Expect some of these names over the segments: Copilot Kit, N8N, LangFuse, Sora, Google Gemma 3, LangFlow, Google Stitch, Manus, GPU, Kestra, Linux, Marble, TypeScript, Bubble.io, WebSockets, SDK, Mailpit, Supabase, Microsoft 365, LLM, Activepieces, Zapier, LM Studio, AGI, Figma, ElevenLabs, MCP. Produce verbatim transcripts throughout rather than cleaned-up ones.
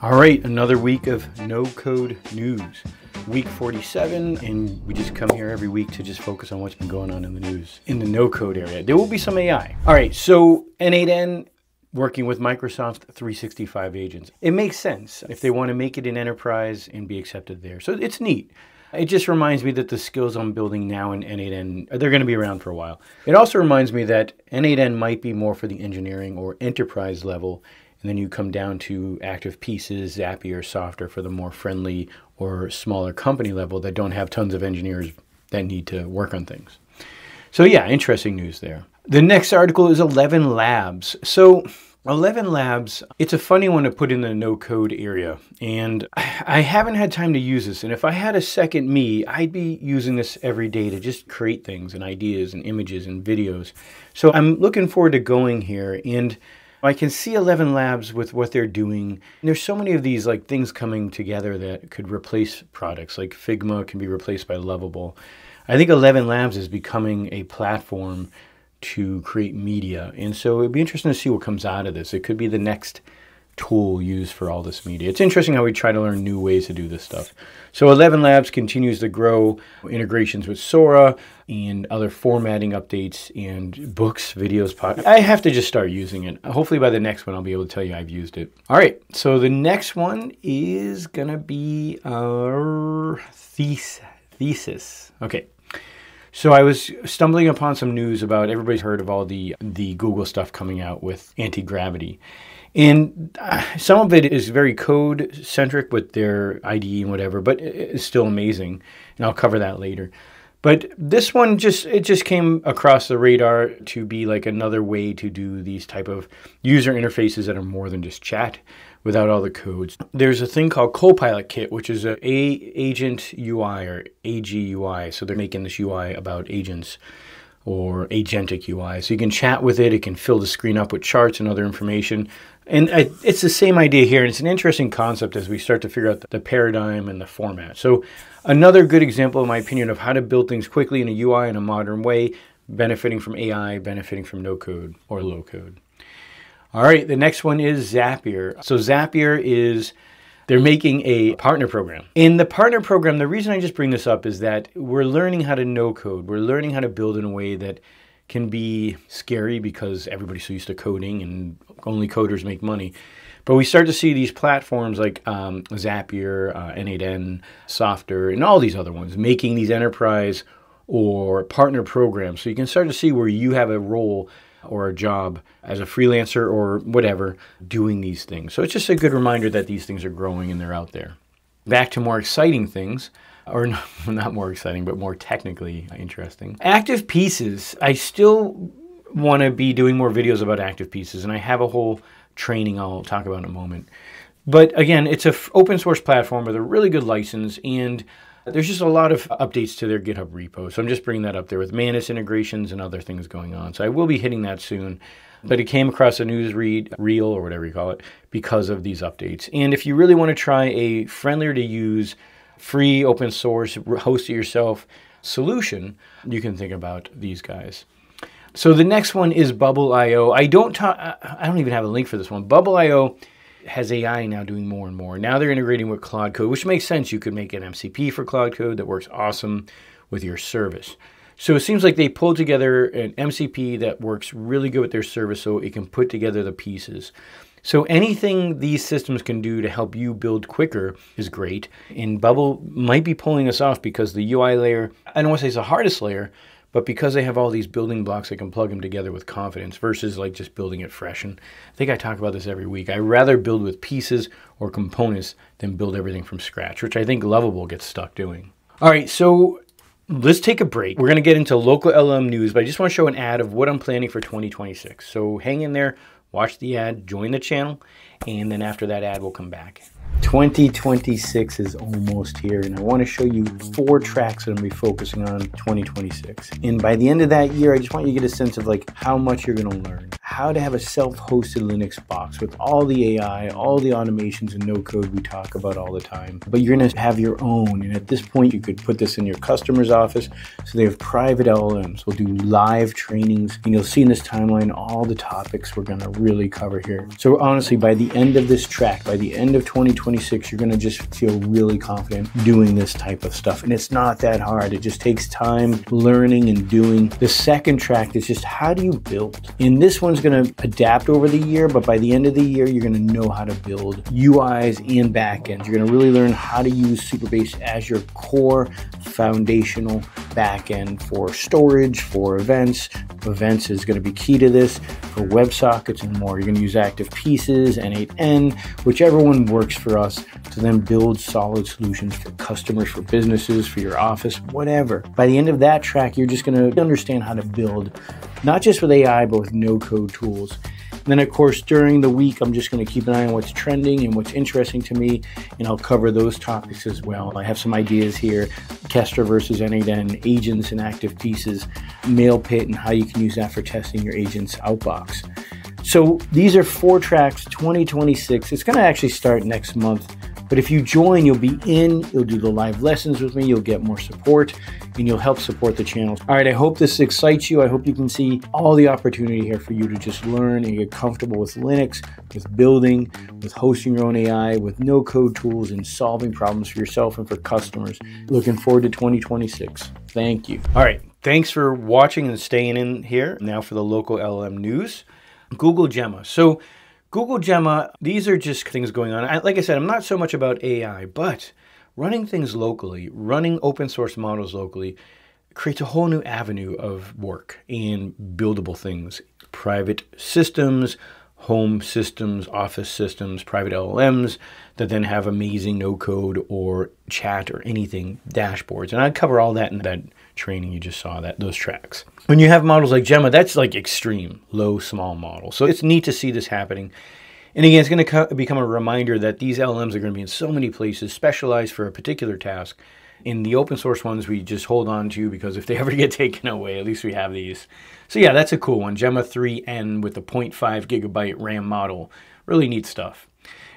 All right, another week of no-code news. Week forty-seven, and we just come here every week to just focus on what's been going on in the news in the no-code area. There will be some A I. All right, so N eight N working with Microsoft three sixty-five agents. It makes sense if they want to make it an enterprise and be accepted there. So it's neat. It just reminds me that the skills I'm building now in N eight N, they're going to be around for a while. It also reminds me that N eight N might be more for the engineering or enterprise level. And then you come down to Activepieces, Zapier, software for the more friendly or smaller company level that don't have tons of engineers that need to work on things. So yeah, interesting news there. The next article is ElevenLabs. So ElevenLabs, it's a funny one to put in the no-code area. And I haven't had time to use this. And if I had a second me, I'd be using this every day to just create things and ideas and images and videos. So I'm looking forward to going here, and I can see ElevenLabs with what they're doing. And there's so many of these like things coming together that could replace products, like Figma can be replaced by Lovable. I think ElevenLabs is becoming a platform to create media. And so it'd be interesting to see what comes out of this. It could be the next tool used for all this media. It's interesting how we try to learn new ways to do this stuff. So ElevenLabs continues to grow integrations with Sora and other formatting updates and books, videos, podcasts. I have to just start using it. Hopefully by the next one, I'll be able to tell you I've used it. All right, so the next one is gonna be our thesis. Okay. So I was stumbling upon some news about, everybody's heard of all the, the Google stuff coming out with anti-gravity. And some of it is very code-centric with their I D E and whatever, but it's still amazing, and I'll cover that later. But this one, just it just came across the radar to be like another way to do these type of user interfaces that are more than just chat without all the codes. There's a thing called Copilot Kit, which is an agent U I or A G U I. So they're making this U I about agents or agentic U I. So you can chat with it. It can fill the screen up with charts and other information. And I, it's the same idea here. And it's an interesting concept as we start to figure out the paradigm and the format. So another good example, in my opinion, of how to build things quickly in a U I in a modern way, benefiting from A I, benefiting from no code or low code. All right, the next one is Zapier. So Zapier is, they're making a partner program. In the partner program, the reason I just bring this up is that we're learning how to no code. We're learning how to build in a way that can be scary because everybody's so used to coding and only coders make money. But we start to see these platforms like um, Zapier, uh, N eight N, Softer, and all these other ones making these enterprise or partner programs. So you can start to see where you have a role or a job as a freelancer or whatever doing these things. So it's just a good reminder that these things are growing and they're out there. Back to more exciting things, or not, not more exciting, but more technically interesting. Activepieces. I still want to be doing more videos about Activepieces, and I have a whole training I'll talk about in a moment. But again, it's an open source platform with a really good license, and there's just a lot of updates to their GitHub repo. So I'm just bringing that up there with Manus integrations and other things going on. So I will be hitting that soon. But it came across a news read, reel or whatever you call it, because of these updates. And if you really want to try a friendlier to use, free, open source, host it yourself solution, you can think about these guys. So the next one is Bubble dot I O. I don't ta- I don't even have a link for this one. Bubble dot I O has A I now doing more and more. Now they're integrating with Cloud Code, which makes sense. You could make an M C P for Cloud Code that works awesome with your service. So it seems like they pulled together an M C P that works really good with their service so it can put together the pieces. So anything these systems can do to help you build quicker is great. And Bubble might be pulling this off because the U I layer, I don't want to say it's the hardest layer, but because they have all these building blocks, they can plug them together with confidence versus like just building it fresh. And I think I talk about this every week. I rather build with pieces or components than build everything from scratch, which I think Lovable gets stuck doing. All right, so let's take a break. We're gonna get into local L M news, but I just wanna show an ad of what I'm planning for twenty twenty-six. So hang in there, watch the ad, join the channel, and then after that ad, we'll come back. twenty twenty-six is almost here, and I want to show you four tracks that I'm going to be focusing on twenty twenty-six. And by the end of that year, I just want you to get a sense of like how much you're going to learn, how to have a self-hosted Linux box with all the A I, all the automations and no-code we talk about all the time. But you're going to have your own, and at this point, you could put this in your customer's office, so they have private L L Ms. We'll do live trainings, and you'll see in this timeline all the topics we're going to really cover here. So honestly, by the end of this track, by the end of twenty twenty-six, you're going to just feel really confident doing this type of stuff, and it's not that hard. It just takes time, learning, and doing. The second track is just how do you build? And this one's going to adapt over the year, but by the end of the year, you're going to know how to build U Is and backends. You're going to really learn how to use Supabase as your core foundational backend for storage, for events. Events is going to be key to this, for WebSockets and more. You're going to use Activepieces, N eight N, whichever one works for us to then build solid solutions for customers, for businesses, for your office, whatever. By the end of that track, you're just going to understand how to build, not just with A I, but with no-code tools. And then, of course, during the week, I'm just going to keep an eye on what's trending and what's interesting to me, and I'll cover those topics as well. I have some ideas here, Kestra versus N eight N, agents and Activepieces, Mailpit, and how you can use that for testing your agent's outbox. So these are four tracks, twenty twenty-six. It's going to actually start next month. But if you join, you'll be in, you'll do the live lessons with me, you'll get more support, and you'll help support the channel. All right, I hope this excites you. I hope you can see all the opportunity here for you to just learn and get comfortable with Linux, with building, with hosting your own A I, with no-code tools, and solving problems for yourself and for customers. Looking forward to twenty twenty-six. Thank you. All right, thanks for watching and staying in here. Now for the local L L M news, Google Gemma. So, Google Gemma, these are just things going on. I, like I said, I'm not so much about A I, but running things locally, running open source models locally, creates a whole new avenue of work in buildable things. Private systems, home systems, office systems, private L L Ms that then have amazing no-code or chat or anything dashboards. And I cover all that in that training you just saw, that those tracks. When you have models like Gemma, that's like extreme, low, small model. So it's neat to see this happening. And again, it's going to become a reminder that these L L Ms are going to be in so many places, specialized for a particular task. In the open source ones, we just hold on to because if they ever get taken away, at least we have these. So yeah, that's a cool one. Gemma three N with a zero point five gigabyte RAM model. Really neat stuff.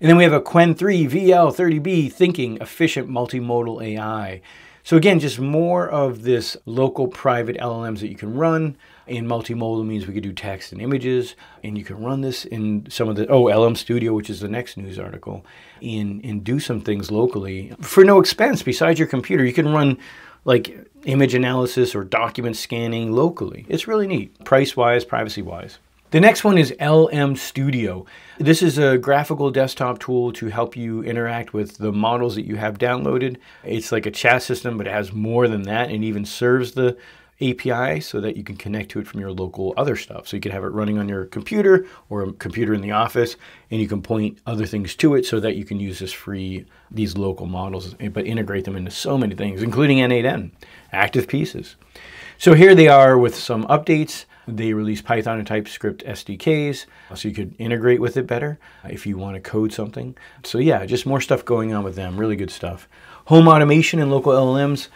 And then we have a Qwen three V L thirty B thinking efficient multimodal A I. So again, just more of this local private L L Ms that you can run. In multimodal means we could do text and images, and you can run this in some of the, oh, L M Studio, which is the next news article, and, and do some things locally for no expense besides your computer. You can run like image analysis or document scanning locally. It's really neat, price-wise, privacy-wise. The next one is L M Studio. This is a graphical desktop tool to help you interact with the models that you have downloaded. It's like a chat system, but it has more than that and even serves the A P I so that you can connect to it from your local other stuff. So you can have it running on your computer or a computer in the office, and you can point other things to it so that you can use this free, these local models, but integrate them into so many things, including N eight N, Activepieces. So here they are with some updates. They release Python and TypeScript S D Ks, so you could integrate with it better if you want to code something. So yeah, just more stuff going on with them, really good stuff. Home automation and local L L Ms.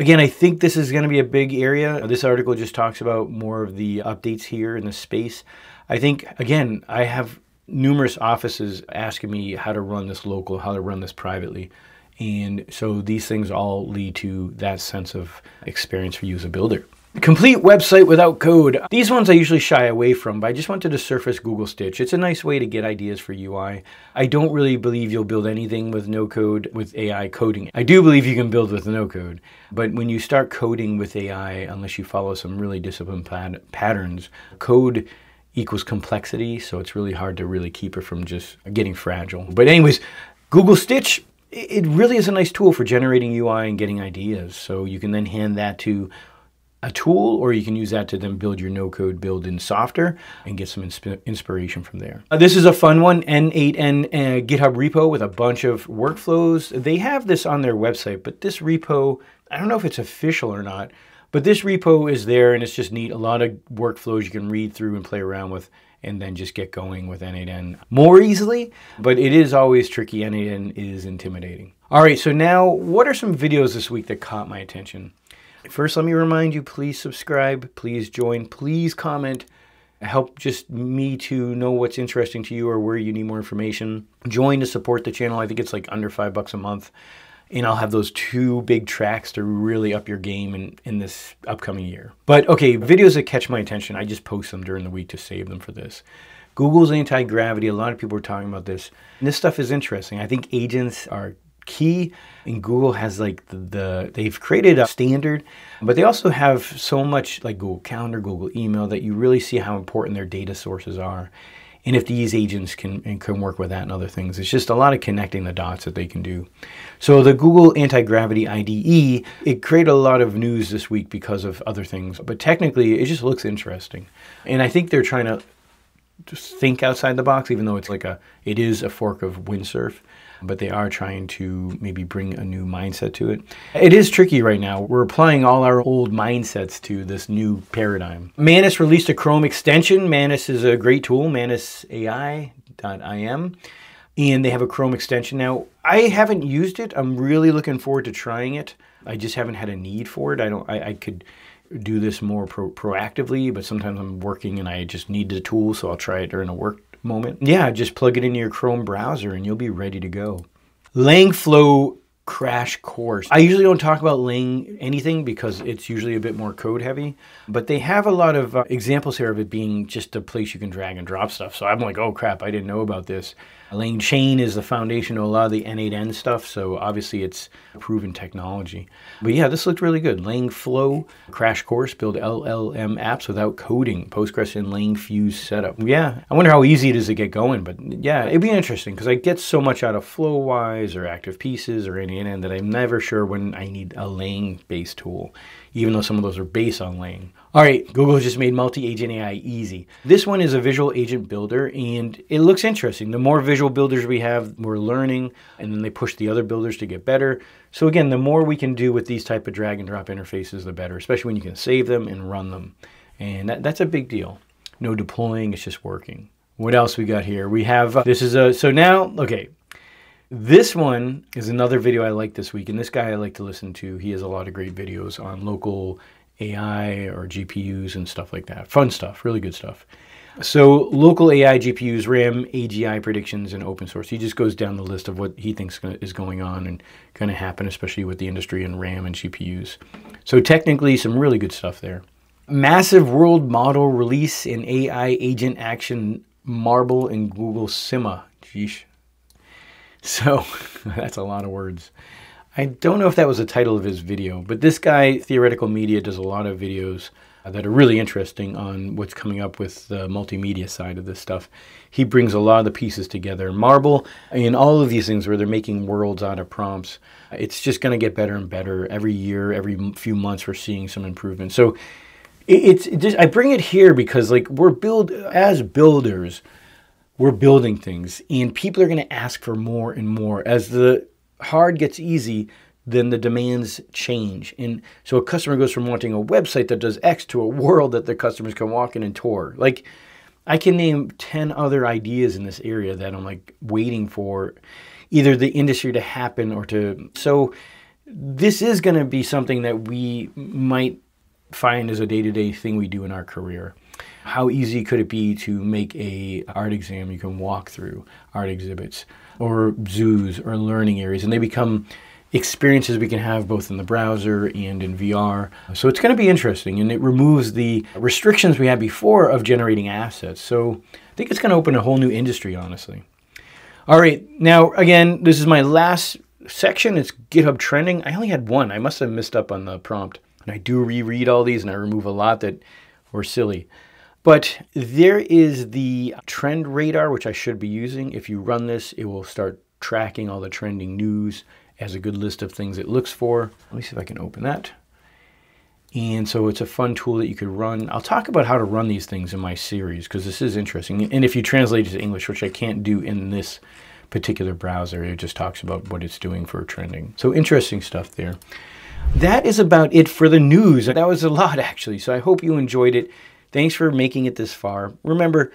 Again, I think this is going to be a big area. This article just talks about more of the updates here in the space. I think, again, I have numerous offices asking me how to run this local, how to run this privately. And so these things all lead to that sense of experience for you as a builder. Complete website without code. These ones I usually shy away from, but I just wanted to surface Google Stitch. It's a nice way to get ideas for U I. I don't really believe you'll build anything with no code with A I coding. I do believe you can build with no code, but when you start coding with A I, unless you follow some really disciplined pat- patterns, code equals complexity, so it's really hard to really keep it from just getting fragile. But anyways, Google Stitch, it really is a nice tool for generating U I and getting ideas. So you can then hand that to a tool, or you can use that to then build your no-code build in software and get some insp inspiration from there. Uh, this is a fun one, N eight N uh, GitHub repo with a bunch of workflows. They have this on their website, but this repo, I don't know if it's official or not, but this repo is there and it's just neat. A lot of workflows you can read through and play around with and then just get going with N eight N more easily. But it is always tricky. N eight N is intimidating. All right, so now what are some videos this week that caught my attention? First, let me remind you, please subscribe, please join, please comment. Help just me to know what's interesting to you or where you need more information. Join to support the channel. I think it's like under five bucks a month. And I'll have those two big tracks to really up your game in, in this upcoming year. But okay, videos that catch my attention, I just post them during the week to save them for this. Google's anti-gravity, a lot of people are talking about this. And this stuff is interesting. I think agents are key, and Google has like the, the they've created a standard, but they also have so much like Google Calendar, Google email, that you really see how important their data sources are, and if these agents can and can work with that and other things. It's just a lot of connecting the dots that they can do. So the Google anti-gravity I D E, it created a lot of news this week because of other things, but technically it just looks interesting, and I think they're trying to just think outside the box, even though it's like a it is a fork of Windsurf. But they are trying to maybe bring a new mindset to it. It is tricky right now. We're applying all our old mindsets to this new paradigm. Manus released a Chrome extension. Manus is a great tool, manus A I dot I M. And they have a Chrome extension now. I haven't used it. I'm really looking forward to trying it. I just haven't had a need for it. I don't. I, I could do this more pro proactively, but sometimes I'm working and I just need the tool, so I'll try it during a work moment. Yeah, just plug it into your Chrome browser and you'll be ready to go. LangFlow crash course. I usually don't talk about Lang anything because it's usually a bit more code heavy, but they have a lot of uh, examples here of it being just a place you can drag and drop stuff. So I'm like, oh crap, I didn't know about this. LangChain is the foundation to a lot of the N eight N stuff, so obviously it's proven technology. But yeah, this looked really good. LangFlow crash course, build L L M apps without coding, Postgres and LangFuse setup. Yeah, I wonder how easy it is to get going, but yeah, it'd be interesting because I get so much out of Flowwise or Activepieces or any and that I'm never sure when I need a Lang-based tool, even though some of those are based on Lang. All right, Google just made multi-agent A I easy. This one is a visual agent builder, and it looks interesting. The more visual builders we have, we're learning, and then they push the other builders to get better. So again, the more we can do with these type of drag and drop interfaces, the better, especially when you can save them and run them. And that, that's a big deal. No deploying, it's just working. What else we got here? We have, uh, this is a, so now, okay. This one is another video I like this week, and this guy I like to listen to. He has a lot of great videos on local A I or G P Us and stuff like that. Fun stuff, really good stuff. So local A I, G P Us, RAM, A G I predictions, and open source. He just goes down the list of what he thinks is going on and going to happen, especially with the industry and RAM and G P Us. So technically, some really good stuff there. Massive world model release in A I agent action, Marble and Google Sima. Jeesh. So that's a lot of words. I don't know if that was the title of his video, but this guy, Theoretical Media, does a lot of videos that are really interesting on what's coming up with the multimedia side of this stuff. He brings a lot of the pieces together. Marble and all of these things where they're making worlds out of prompts. It's just going to get better and better every year, every few months we're seeing some improvement. So it's just, I bring it here because like we're build as builders, we're building things, and people are going to ask for more and more. As the hard gets easy, then the demands change. And so a customer goes from wanting a website that does X to a world that their customers can walk in and tour. Like, I can name ten other ideas in this area that I'm like waiting for either the industry to happen or to... So this is going to be something that we might find as a day-to-day thing we do in our career. How easy could it be to make a art exam you can walk through, art exhibits, or zoos, or learning areas, and they become experiences we can have both in the browser and in V R. So it's going to be interesting, and it removes the restrictions we had before of generating assets. So I think it's going to open a whole new industry, honestly. All right, now again, this is my last section. It's GitHub Trending. I only had one. I must have missed up on the prompt. And I do reread all these, and I remove a lot that were silly. But there is the trend radar, which I should be using. If you run this, it will start tracking all the trending news as a good list of things it looks for. Let me see if I can open that. And so it's a fun tool that you could run. I'll talk about how to run these things in my series because this is interesting. And if you translate it to English, which I can't do in this particular browser, it just talks about what it's doing for trending. So interesting stuff there. That is about it for the news. That was a lot, actually. So I hope you enjoyed it. Thanks for making it this far. Remember,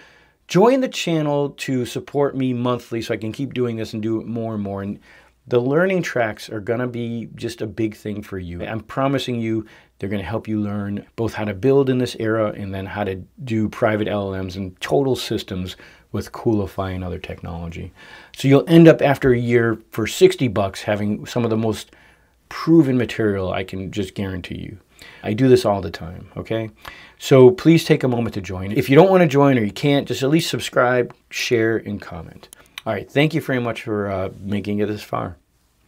join the channel to support me monthly so I can keep doing this and do it more and more. And the learning tracks are gonna be just a big thing for you. I'm promising you, they're gonna help you learn both how to build in this era and then how to do private L L Ms and total systems with Coolify and other technology. So you'll end up after a year for sixty bucks having some of the most proven material I can just guarantee you. I do this all the time, okay? So please take a moment to join. If you don't wanna join or you can't, just at least subscribe, share, and comment. All right, thank you very much for uh, making it this far.